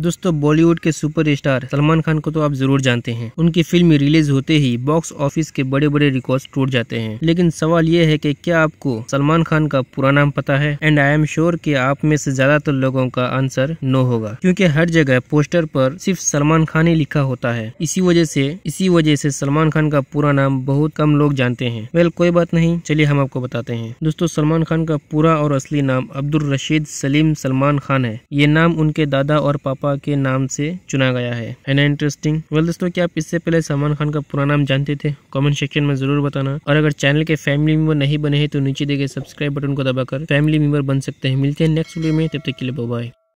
दोस्तों बॉलीवुड के सुपरस्टार सलमान खान को तो आप जरूर जानते हैं। उनकी फिल्म रिलीज होते ही बॉक्स ऑफिस के बड़े बड़े रिकॉर्ड्स टूट जाते हैं। लेकिन सवाल ये है कि क्या आपको सलमान खान का पूरा नाम पता है? एंड आई एम श्योर कि आप में से ज्यादातर लोगों का आंसर नो होगा, क्योंकि हर जगह पोस्टर पर सिर्फ सलमान खान ही लिखा होता है। इसी वजह से सलमान खान का पूरा नाम बहुत कम लोग जानते हैं। वेल कोई बात नहीं, चलिए हम आपको बताते हैं। दोस्तों सलमान खान का पूरा और असली नाम अब्दुल रशीद सलीम सलमान खान है। ये नाम उनके दादा और पापा के नाम से चुना गया है ना? इंटरेस्टिंग। वेल दोस्तों क्या आप इससे पहले सलमान खान का पूरा नाम जानते थे? कमेंट सेक्शन में जरूर बताना। और अगर चैनल के फैमिली मेंबर नहीं बने हैं तो नीचे दिए गए सब्सक्राइब बटन को दबाकर फैमिली मेंबर बन सकते हैं। मिलते हैं नेक्स्ट वीडियो में, तब तक के लिए बाय बाय।